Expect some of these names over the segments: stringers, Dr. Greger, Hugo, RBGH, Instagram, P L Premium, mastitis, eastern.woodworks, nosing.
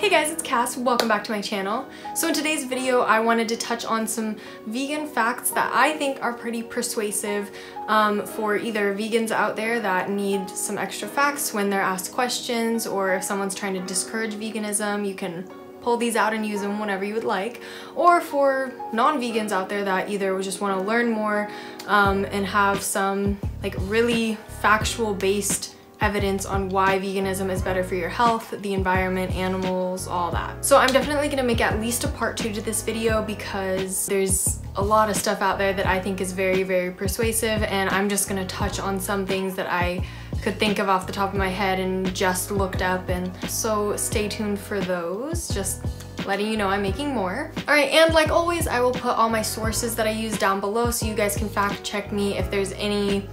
Hey guys, it's Cass, welcome back to my channel. So in today's video, I wanted to touch on some vegan facts that I think are pretty persuasive for either vegans out there that need some extra facts when they're asked questions, or if someone's trying to discourage veganism, you can pull these out and use them whenever you would like, or for non-vegans out there that either just want to learn more and have some like really factual based evidence on why veganism is better for your health, the environment, animals, all that. So I'm definitely gonna make at least a part two to this video because there's a lot of stuff out there that I think is very, very persuasive, and I'm just gonna touch on some things that I could think of off the top of my head and just looked up, and so stay tuned for those. Just letting you know I'm making more. Alright, and like always, I will put all my sources that I use down below so you guys can fact check me if there's any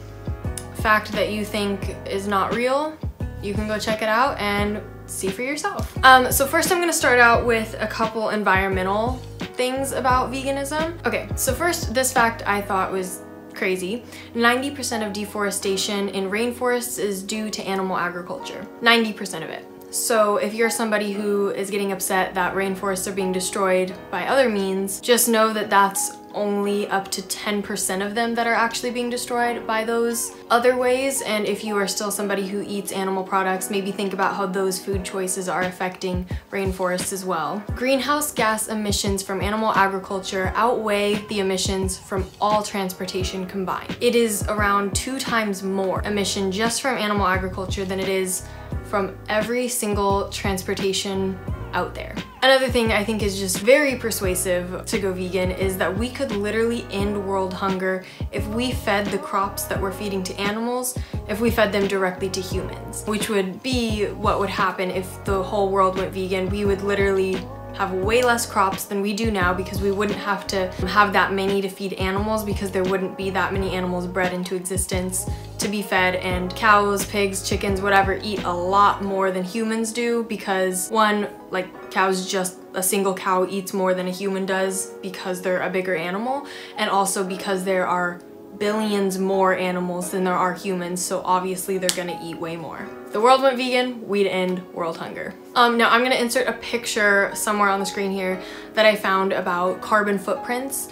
fact that you think is not real. You can go check it out and see for yourself. So first I'm gonna start out with a couple environmental things about veganism. Okay, so first, this fact I thought was crazy. 90% of deforestation in rainforests is due to animal agriculture. 90% of it. So if you're somebody who is getting upset that rainforests are being destroyed by other means, just know that that's only up to 10% of them that are actually being destroyed by those other ways. And if you are still somebody who eats animal products, maybe think about how those food choices are affecting rainforests as well. Greenhouse gas emissions from animal agriculture outweigh the emissions from all transportation combined. It is around 2 times more emission just from animal agriculture than it is from every single transportation out there. Another thing I think is just very persuasive to go vegan is that we could literally end world hunger if we fed the crops that we're feeding to animals, if we fed them directly to humans, which would be what would happen if the whole world went vegan. We would literally have way less crops than we do now because we wouldn't have to have that many to feed animals, because there wouldn't be that many animals bred into existence to be fed, and cows, pigs, chickens, whatever eat a lot more than humans do because one, like cows, just a single cow eats more than a human does because they're a bigger animal, and also because there are billions more animals than there are humans, so obviously they're gonna eat way more. If the world went vegan, we'd end world hunger. Now I'm gonna insert a picture somewhere on the screen here that I found about carbon footprints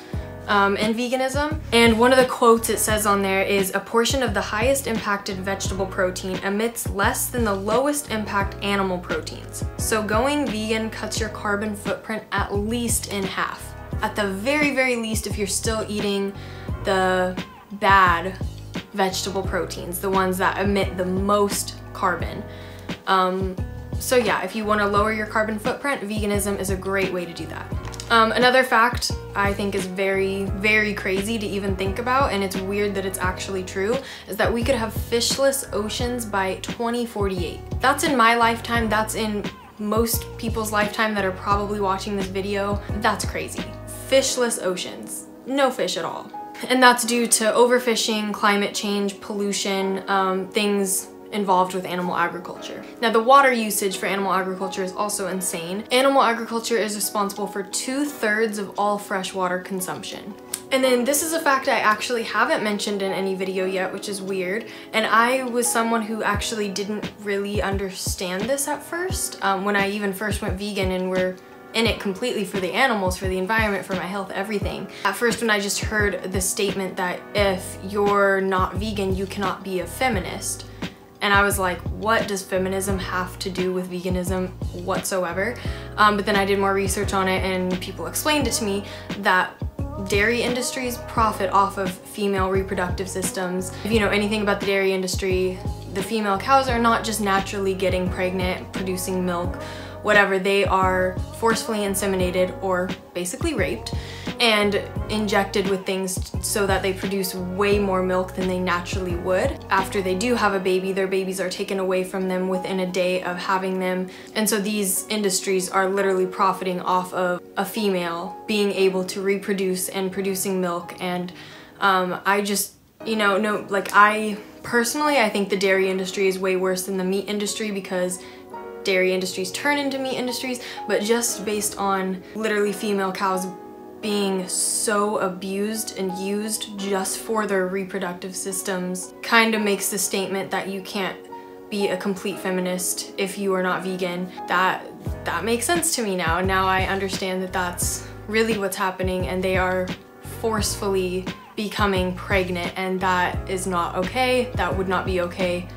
and veganism, and one of the quotes it says on there is, "A portion of the highest impacted vegetable protein emits less than the lowest impact animal proteins. So going vegan cuts your carbon footprint at least in half. At the very, very least, if you're still eating the bad vegetable proteins, the ones that emit the most carbon." So yeah, if you want to lower your carbon footprint, veganism is a great way to do that. Another fact I think is very, very crazy to even think about, and it's weird that it's actually true, is that we could have fishless oceans by 2048. That's in my lifetime, that's in most people's lifetime that are probably watching this video. That's crazy. Fishless oceans. No fish at all. And that's due to overfishing, climate change, pollution, things involved with animal agriculture. Now, the water usage for animal agriculture is also insane. Animal agriculture is responsible for 2/3 of all freshwater consumption. And then this is a fact I actually haven't mentioned in any video yet, which is weird. And I was someone who actually didn't really understand this at first. When I even first went vegan and were in it completely for the animals, for the environment, for my health, everything. At first, when I just heard the statement that if you're not vegan, you cannot be a feminist, and I was like, what does feminism have to do with veganism whatsoever? But then I did more research on it, and people explained it to me that dairy industries profit off of female reproductive systems. If you know anything about the dairy industry, the female cows are not just naturally getting pregnant, producing milk, whatever, they are forcefully inseminated or basically raped and injected with things so that they produce way more milk than they naturally would. After they do have a baby, their babies are taken away from them within a day of having them. And so these industries are literally profiting off of a female being able to reproduce and producing milk. And I just, you know, no, like I personally, I think the dairy industry is way worse than the meat industry because dairy industries turn into meat industries, but just based on literally female cows being so abused and used just for their reproductive systems kind of makes the statement that you can't be a complete feminist if you are not vegan. That makes sense to me now. Now I understand that that's really what's happening, and they are forcefully becoming pregnant, and that is not okay. That would not be okay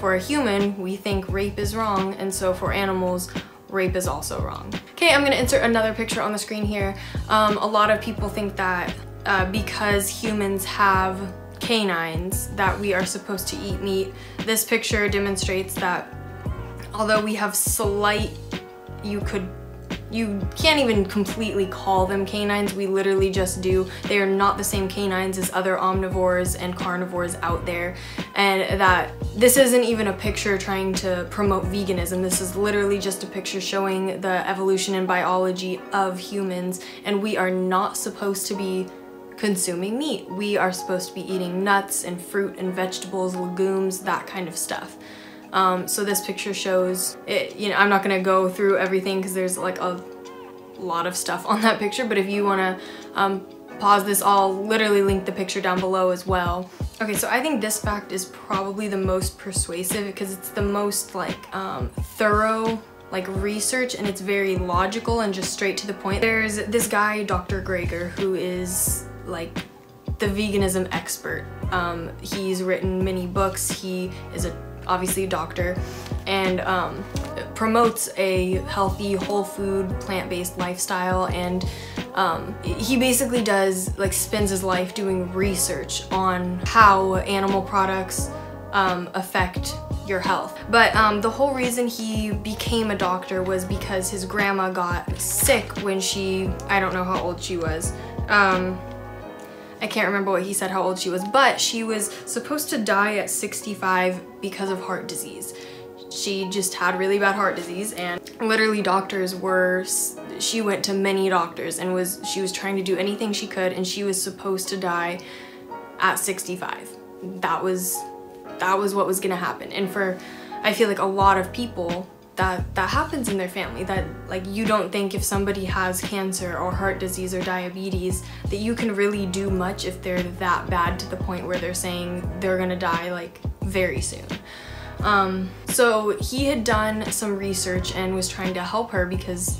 for a human. We think rape is wrong, and so for animals, rape is also wrong. Okay, I'm gonna insert another picture on the screen here. A lot of people think that because humans have canines that we are supposed to eat meat. This picture demonstrates that although we have slight, you can't even completely call them canines, we literally just do. They are not the same canines as other omnivores and carnivores out there. And that this isn't even a picture trying to promote veganism. This is literally just a picture showing the evolution and biology of humans, and we are not supposed to be consuming meat. We are supposed to be eating nuts and fruit and vegetables, legumes, that kind of stuff. So this picture shows it, you know, I'm not gonna go through everything because there's like a lot of stuff on that picture, but if you wanna pause this, I'll literally link the picture down below as well. Okay, so I think this fact is probably the most persuasive because it's the most like thorough like research, and it's very logical and just straight to the point. There's this guy, Dr. Greger, who is like the veganism expert. He's written many books. He is obviously a doctor, and promotes a healthy, whole food, plant-based lifestyle, and he basically does, like, spends his life doing research on how animal products affect your health. But the whole reason he became a doctor was because his grandma got sick when she, I don't know how old she was. I can't remember what he said how old she was, but she was supposed to die at 65 because of heart disease. She just had really bad heart disease, and literally doctors were, she went to many doctors and she was trying to do anything she could, and she was supposed to die at 65. That was what was gonna happen. And for, I feel like a lot of people, that happens in their family, that like you don't think if somebody has cancer or heart disease or diabetes that you can really do much if they're that bad to the point where they're saying they're gonna die like very soon. So he had done some research and was trying to help her because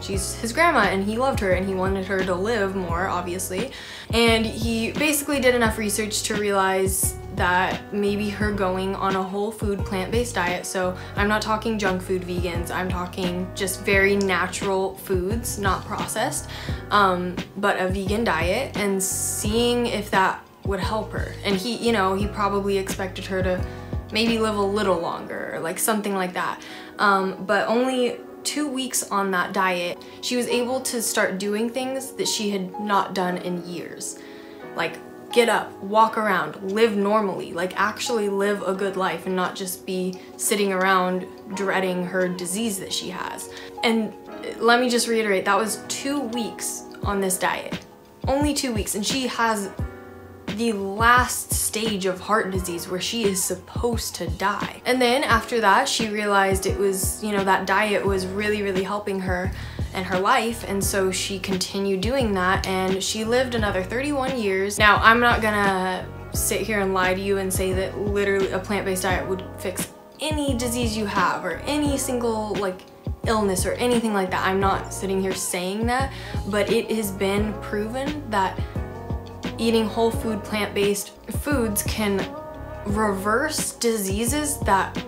she's his grandma and he loved her and he wanted her to live more, obviously. And he basically did enough research to realize that maybe her going on a whole food plant-based diet, so I'm not talking junk food vegans, I'm talking just very natural foods, not processed, but a vegan diet, and seeing if that would help her. And he, you know, he probably expected her to maybe live a little longer, or like something like that, but only 2 weeks on that diet, she was able to start doing things that she had not done in years, like get up, walk around, live normally, like actually live a good life and not just be sitting around dreading her disease that she has. And let me just reiterate, that was 2 weeks on this diet, only 2 weeks, and she has the last stage of heart disease where she is supposed to die. And then after that, she realized it was, you know, that diet was really, really helping her and her life, and so she continued doing that, and she lived another 31 years. Now, I'm not gonna sit here and lie to you and say that literally a plant-based diet would fix any disease you have or any single like illness or anything like that. I'm not sitting here saying that, but it has been proven that eating whole food plant-based foods can reverse diseases that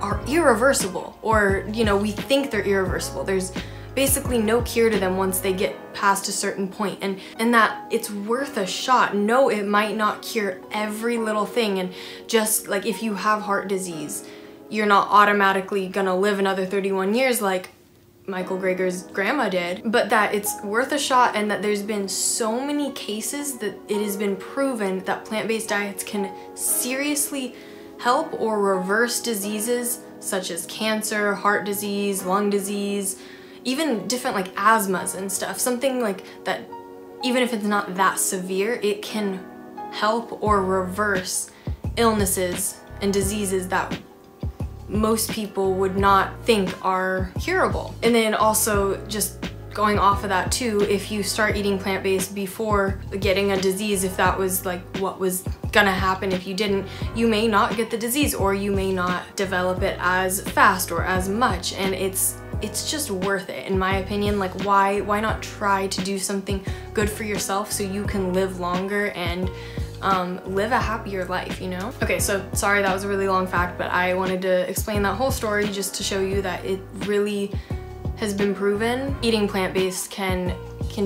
are irreversible, or, you know, we think they're irreversible. There's basically no cure to them once they get past a certain point, and that it's worth a shot. No, it might not cure every little thing, and just like if you have heart disease, you're not automatically gonna live another 31 years like Michael Greger's grandma did, but that it's worth a shot, and that there's been so many cases that it has been proven that plant-based diets can seriously help or reverse diseases such as cancer, heart disease, lung disease, even different like asthmas and stuff, something like that. Even if it's not that severe, it can help or reverse illnesses and diseases that most people would not think are curable. And then also just going off of that too, if you start eating plant-based before getting a disease, if that was like what was gonna happen if you didn't, you may not get the disease, or you may not develop it as fast or as much, and it's just worth it, in my opinion. Like, why not try to do something good for yourself so you can live longer and live a happier life, you know? Okay, so sorry, that was a really long fact, but I wanted to explain that whole story just to show you that it really has been proven. Eating plant-based can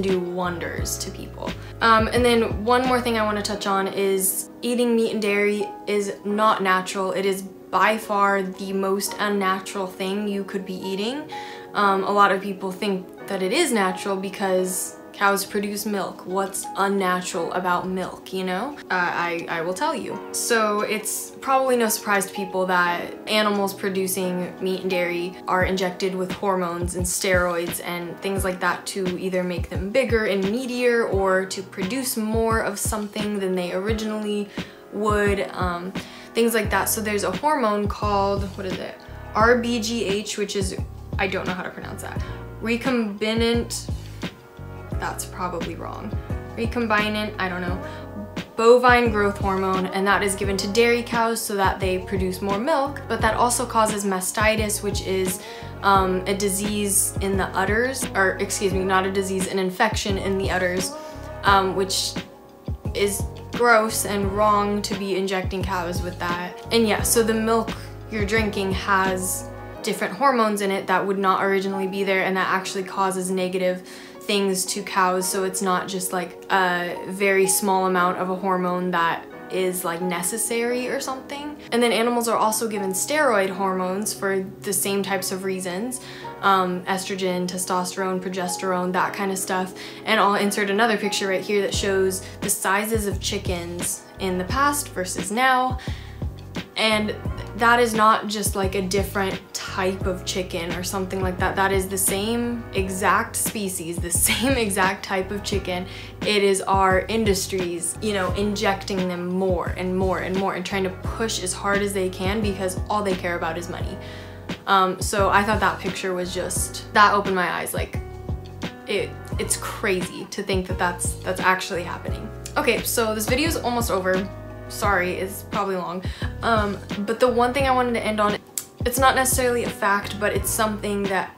do wonders to people. And then one more thing I want to touch on is eating meat and dairy is not natural. It is by far the most unnatural thing you could be eating. A lot of people think that it is natural because cows produce milk. What's unnatural about milk, you know? I will tell you. So it's probably no surprise to people that animals producing meat and dairy are injected with hormones and steroids and things like that to either make them bigger and meatier or to produce more of something than they originally would, things like that. So there's a hormone called, what is it? RBGH, which is, I don't know how to pronounce that. Recombinant, that's probably wrong. Recombinant, I don't know, bovine growth hormone, and that is given to dairy cows so that they produce more milk, but that also causes mastitis, which is a disease in the udders, or excuse me, not a disease, an infection in the udders, which is gross and wrong to be injecting cows with that. And yeah, so the milk you're drinking has different hormones in it that would not originally be there, and that actually causes negative things to cows. So it's not just like a very small amount of a hormone that is like necessary or something. And then animals are also given steroid hormones for the same types of reasons, estrogen, testosterone, progesterone, that kind of stuff. And I'll insert another picture right here that shows the sizes of chickens in the past versus now. And that is not just like a different type of chicken or something like that. That is the same exact species, the same exact type of chicken. It is our industries, you know, injecting them more and more and more and trying to push as hard as they can because all they care about is money. So I thought that picture was just, that opened my eyes. Like, it's crazy to think that that's actually happening. Okay, so this video is almost over. Sorry, it's probably long, but the one thing I wanted to end on, it's not necessarily a fact, but it's something that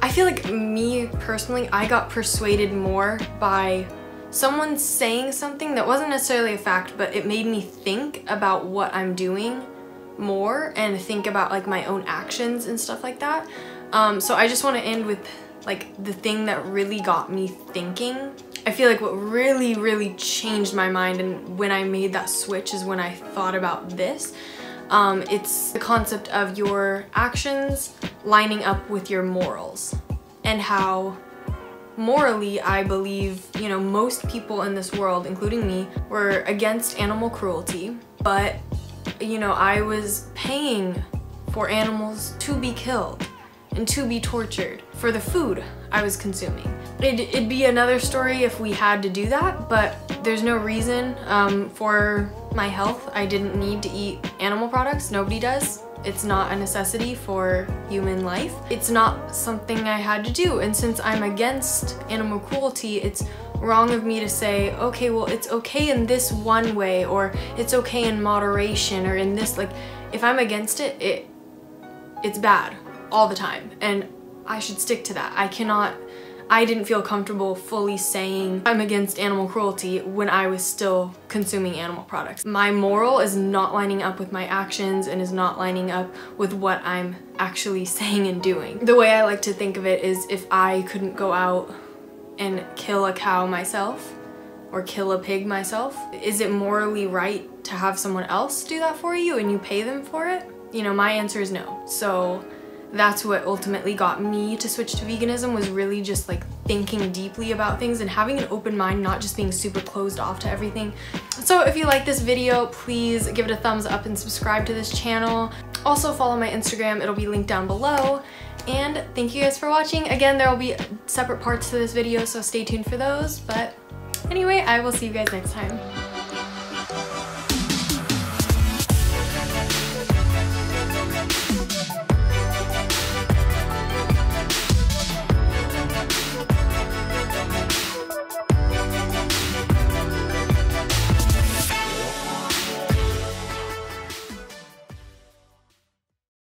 I feel like, me personally, I got persuaded more by someone saying something that wasn't necessarily a fact, but it made me think about what I'm doing more and think about like my own actions and stuff like that. So I just want to end with like the thing that really got me thinking. I feel like what really, really changed my mind and when I made that switch is when I thought about this. It's the concept of your actions lining up with your morals, and how morally I believe, you know, most people in this world, including me, were against animal cruelty, but, you know, I was paying for animals to be killed and to be tortured for the food I was consuming. It'd be another story if we had to do that, but there's no reason for my health. I didn't need to eat animal products. Nobody does. It's not a necessity for human life. It's not something I had to do. And since I'm against animal cruelty, it's wrong of me to say, okay, well, it's okay in this one way, or it's okay in moderation, or in this, like, if I'm against it, it's bad all the time. And I should stick to that. I didn't feel comfortable fully saying I'm against animal cruelty when I was still consuming animal products. My moral is not lining up with my actions and is not lining up with what I'm actually saying and doing. The way I like to think of it is, if I couldn't go out and kill a cow myself or kill a pig myself, is it morally right to have someone else do that for you and you pay them for it? You know, my answer is no. So that's what ultimately got me to switch to veganism, was really just like thinking deeply about things and having an open mind, not just being super closed off to everything. So if you like this video, please give it a thumbs up and subscribe to this channel. Also follow my Instagram, it'll be linked down below. And thank you guys for watching. Again, there will be separate parts to this video, so stay tuned for those. But anyway, I will see you guys next time.